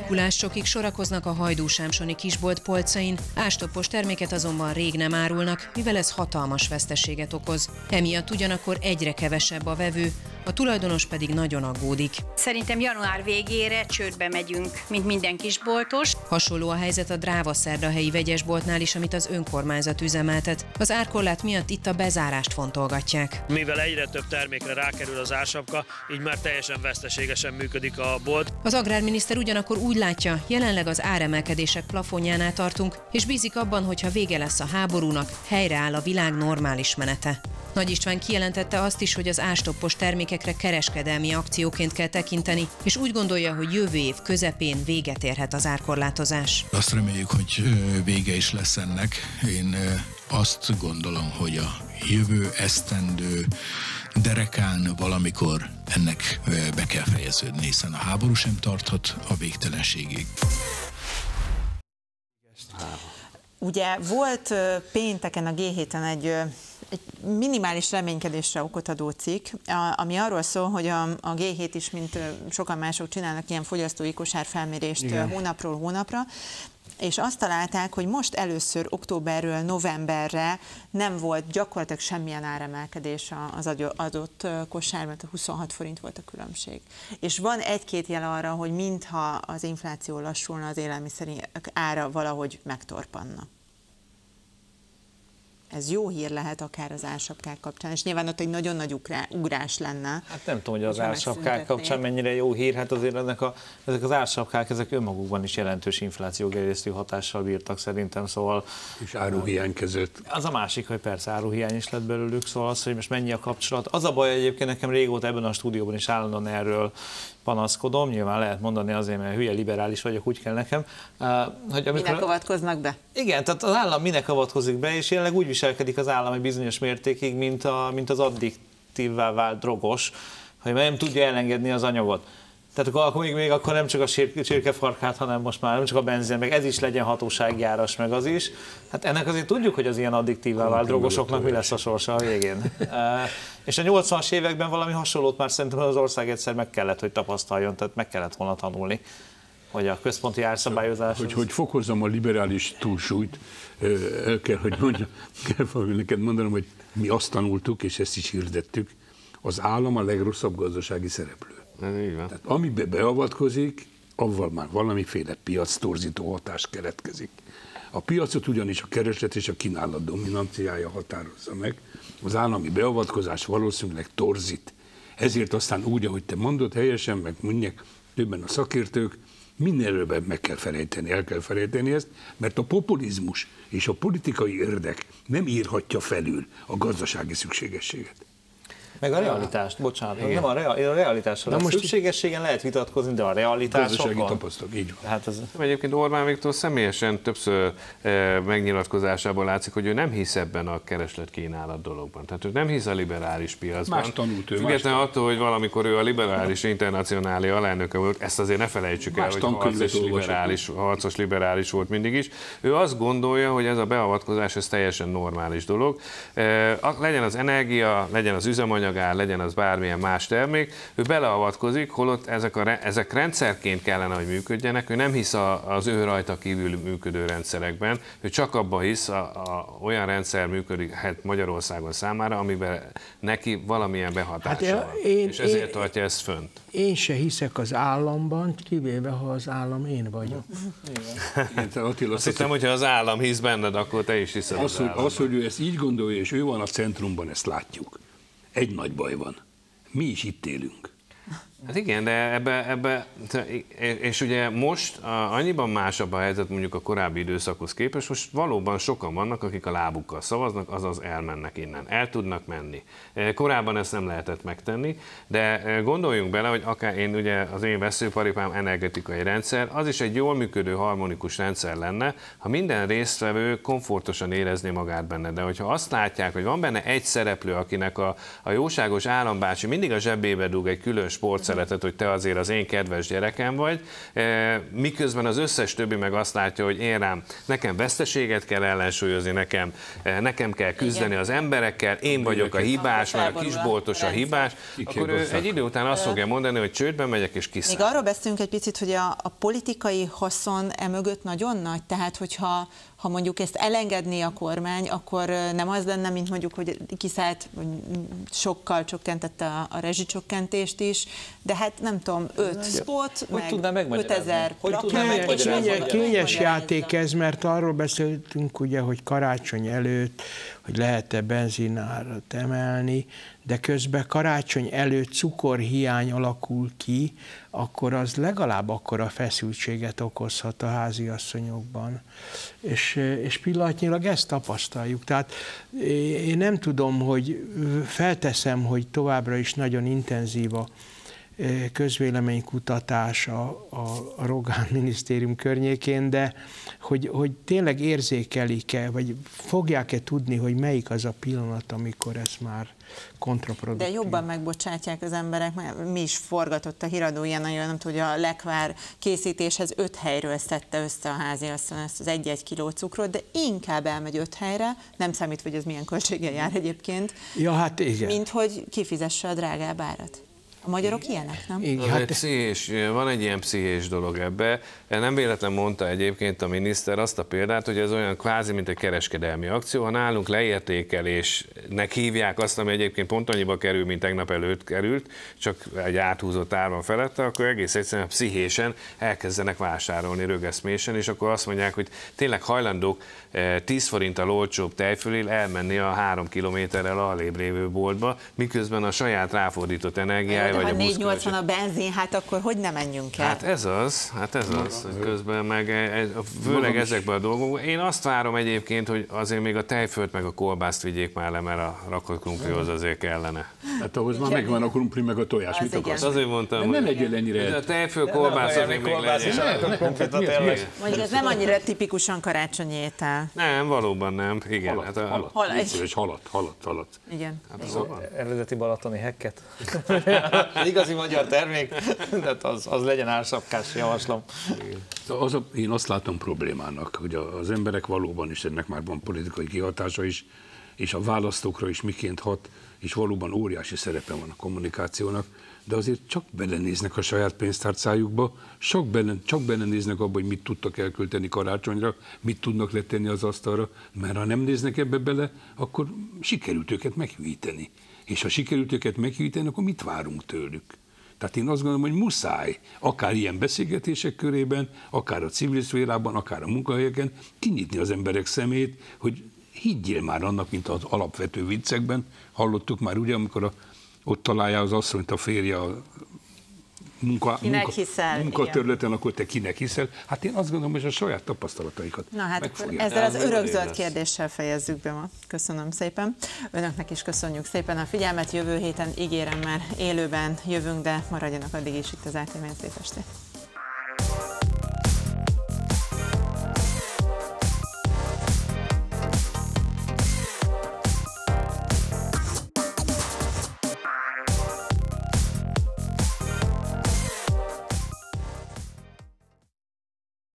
Mikulásokig sorakoznak a hajdúsámsoni kisbolt polcain, ástopos terméket azonban rég nem árulnak, mivel ez hatalmas veszteséget okoz. Emiatt ugyanakkor egyre kevesebb a vevő, a tulajdonos pedig nagyon aggódik. Szerintem január végére csődbe megyünk, mint minden kisboltos. Hasonló a helyzet a drávaszerdahelyi vegyesboltnál is, amit az önkormányzat üzemeltet. Az árkorlát miatt itt a bezárást fontolgatják. Mivel egyre több termékre rákerül az ársapka, így már teljesen veszteségesen működik a bolt. Az agrárminiszter ugyanakkor úgy látja, jelenleg az áremelkedések plafonjánál tartunk, és bízik abban, hogy ha vége lesz a háborúnak, helyreáll a világ normális menete. Nagy István kijelentette azt is, hogy az ástoppos termékekre kereskedelmi akcióként kell tekinteni, és úgy gondolja, hogy jövő év közepén véget érhet az árkorlátozás. Azt reméljük, hogy vége is lesz ennek. Én azt gondolom, hogy a jövő esztendő derekán valamikor ennek be kell fejeződni, hiszen a háború sem tarthat a végtelenségig. Ugye volt pénteken a G7-en egy minimális reménykedésre okot adó cikk, ami arról szól, hogy a G7 is, mint sokan mások csinálnak ilyen fogyasztói kosárfelmérést hónapról hónapra, és azt találták, hogy most először októberről novemberre nem volt gyakorlatilag semmilyen áremelkedés az adott kosár, mert 26 forint volt a különbség. És van egy-két jel arra, hogy mintha az infláció lassulna, az élelmiszerek ára valahogy megtorpanna. Ez jó hír lehet akár az ársapkák kapcsán, és nyilván ott egy nagyon nagy ugrás lenne. Hát nem tudom, hogy az ársapkák kapcsán mennyire jó hír, hát azért ezek az ársapkák, ezek önmagukban is jelentős inflációgerjesztő hatással bírtak szerintem, szóval... És áruhiány között. Az a másik, hogy persze áruhiány is lett belőlük, szóval az, hogy most mennyi a kapcsolat. Az a baj egyébként, nekem régóta ebben a stúdióban is állandóan erről panaszkodom, nyilván lehet mondani azért, mert hülye liberális vagyok, úgy kell nekem. Hogy amikor... Minek avatkoznak be? Igen, tehát az állam minek avatkozik be, és jelenleg úgy viselkedik az állam egy bizonyos mértékig, mint az addiktívvá vált drogos, hogy nem tudja elengedni az anyagot. Tehát akkor még akkor nem csak a csirkefarkát, hanem most már nem csak a benzin, meg ez is legyen hatóságjáras, meg az is. Hát ennek azért tudjuk, hogy az ilyen addiktívvá vált drogosoknak mi lesz a sorsa a végén. És a 80-as években valami hasonlót már szerintem az ország egyszer meg kellett, hogy tapasztaljon, tehát meg kellett volna tanulni, hogy a központi árszabályozás... Hogy fokozzam a liberális túlsúlyt, el kell, hogy mondjam, neked mondanom, hogy mi azt tanultuk, és ezt is hirdettük, az állam a legrosszabb gazdasági szereplő. Tehát amiben beavatkozik, avval már valamiféle piac torzító hatás keletkezik. A piacot ugyanis a kereslet és a kínálat dominanciája határozza meg, az állami beavatkozás valószínűleg torzít. Ezért aztán úgy, ahogy te mondod, helyesen, meg mondják többen a szakértők, minél el kell felejteni ezt, mert a populizmus és a politikai érdek nem írhatja felül a gazdasági szükségességet. Meg a realitást, bocsánat, igen. Nem a realitásra. A szükségességen lehet vitatkozni, de a realitásokkal. Hát az... Egyébként Orbán Viktor személyesen többször megnyilatkozásában látszik, hogy ő nem hisz ebben a kereslet-kínálat dologban. Tehát ő nem hisz a liberális piacban. Más tanult ő. Függetlenül attól, hogy valamikor ő a liberális internacionális alelnöke volt, ezt azért ne felejtsük el, hogy harcos liberális volt mindig is. Ő azt gondolja, hogy ez a beavatkozás, ez teljesen normális dolog. Legyen az energia, legyen az üzemanyag, legyen az bármilyen más termék, ő beleavatkozik, holott ezek rendszerként kellene, hogy működjenek, ő nem hisz az ő rajta kívül működő rendszerekben, ő csak abban hisz, olyan rendszer működik hát Magyarországon számára, amiben neki valamilyen behatása van, és ezért tartja ezt fönt. Én se hiszek az államban, kivéve, ha az állam én vagyok. Azt hiszem, hogyha az állam hisz benned, akkor te is hiszed az államban. Az, hogy ő ezt így gondolja, és ő van a centrumban, ezt látjuk. Egy nagy baj van. Mi is itt élünk. Hát igen, de ebbe és ugye most annyiban másabb a helyzet mondjuk a korábbi időszakhoz képest, most valóban sokan vannak, akik a lábukkal szavaznak, azaz elmennek innen, el tudnak menni. Korábban ezt nem lehetett megtenni, de gondoljunk bele, hogy akár az én veszőparipám energetikai rendszer, az is egy jól működő harmonikus rendszer lenne, ha minden résztvevő komfortosan érezné magát benne, de hogyha azt látják, hogy van benne egy szereplő, akinek a jóságos állambácsi mindig a zsebébe dug egy külön sportszerűen, tiszteletet, hogy te azért az én kedves gyerekem vagy, miközben az összes többi meg azt látja, hogy én rám, nekem veszteséget kell ellensúlyozni, nekem kell küzdeni az emberekkel, én vagyok a hibás, már a kisboltos a hibás, akkor ő egy idő után azt fogja mondani, hogy csődben megyek és kiszáll. Még arról beszélünk egy picit, hogy a politikai haszon emögött nagyon nagy, tehát hogyha mondjuk ezt elengedné a kormány, akkor nem az lenne, mint mondjuk, hogy kiszállt, sokkal csökkentette a rezsicsökkentést is, de hát nem tudom, 5 spot, meg 5000 rakett. Kényes játék ez, mert arról beszéltünk ugye, hogy karácsony előtt, hogy lehet-e benzinárat emelni, de közben karácsony előtt cukorhiány alakul ki, akkor az legalább akkora feszültséget okozhat a háziasszonyokban. És pillanatnyilag ezt tapasztaljuk. Tehát én nem tudom, hogy felteszem, hogy továbbra is nagyon intenzív a közvéleménykutatás a Rogán minisztérium környékén, de hogy tényleg érzékelik-e, vagy fogják-e tudni, hogy melyik az a pillanat, amikor ez már kontraproduktív. De jobban megbocsátják az emberek, mert mi is forgatott a híradó ilyen nagyon, nem tudja, a lekvár készítéshez 5 helyről szedte össze a háziasszony ezt az 1-1 kiló cukrot, de inkább elmegy 5 helyre, nem számít, hogy ez milyen költséggel jár egyébként, ja, hát igen, mint hogy kifizesse a drágább árat. A magyarok ilyenek, nem? Igen, hát van egy ilyen pszichés dolog ebbe. Nem véletlen mondta egyébként a miniszter azt a példát, hogy ez olyan kvázi, mint egy kereskedelmi akció. Ha nálunk leértékelésnek hívják azt, ami egyébként pont annyiba kerül, mint tegnap előtt került, csak egy áthúzott áron felette, akkor egész egyszerűen pszichésen elkezdenek vásárolni rögeszmésen, és akkor azt mondják, hogy tényleg hajlandók 10 forinttal olcsóbb tejfölül elmenni a 3 kilométerrel alébb lévő boltba, miközben a saját ráfordított energiája. De ha 4,80 a benzin, hát akkor hogy ne menjünk el? Hát ez az. Közben meg, főleg ezekben a dolgokban. Én azt várom egyébként, hogy azért még a tejfölt meg a kolbászt vigyék már le, mert a rakott krumplihoz azért kellene. Hát ahhoz már megvan a krumpli meg a tojás, mit akarsz? Azért mondtam, nem legyél ennyire. A tejföl kolbász az még legyen. Mondjuk ez nem annyira tipikusan karácsonyi étel. Nem, valóban nem. Igen. Halat. Igen. Eredeti balatoni hekket. Igazi magyar termék, tehát az legyen ársapkás, javaslom. Én azt látom problémának, hogy az emberek valóban is, ennek már van politikai kihatása is, és a választókra is miként hat, és valóban óriási szerepe van a kommunikációnak, de azért csak belenéznek a saját pénztárcájukba, csak belenéznek abba, hogy mit tudtak elkölteni karácsonyra, mit tudnak letenni az asztalra, mert ha nem néznek ebbe bele, akkor sikerült őket meghűíteni. És ha sikerült őket meghűíteni, akkor mit várunk tőlük? Tehát én azt gondolom, hogy muszáj, akár ilyen beszélgetések körében, akár a civil szférában, akár a munkahelyeken kinyitni az emberek szemét, hogy higgyél már annak, mint az alapvető viccekben. Hallottuk már ugye, amikor ott találja az asszonyt a férje a munkatörleten, akkor te kinek hiszel? Hát én azt gondolom, hogy a saját tapasztalataikat megfogják. Ezzel az örökzöld kérdéssel fejezzük be ma. Köszönöm szépen. Önöknek is köszönjük szépen a figyelmet. Jövő héten ígérem már élőben jövünk, de maradjanak addig is itt az ATV-n. Szép estét!